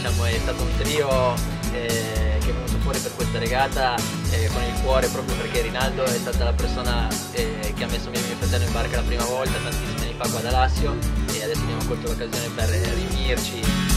diciamo, è stato un trio che è venuto fuori per questa regata con il cuore, proprio perché Rinaldo è stata la persona che ha messo mio fratello in barca la prima volta tantissimi anni fa qua ad Alassio, e adesso abbiamo colto l'occasione per riunirci.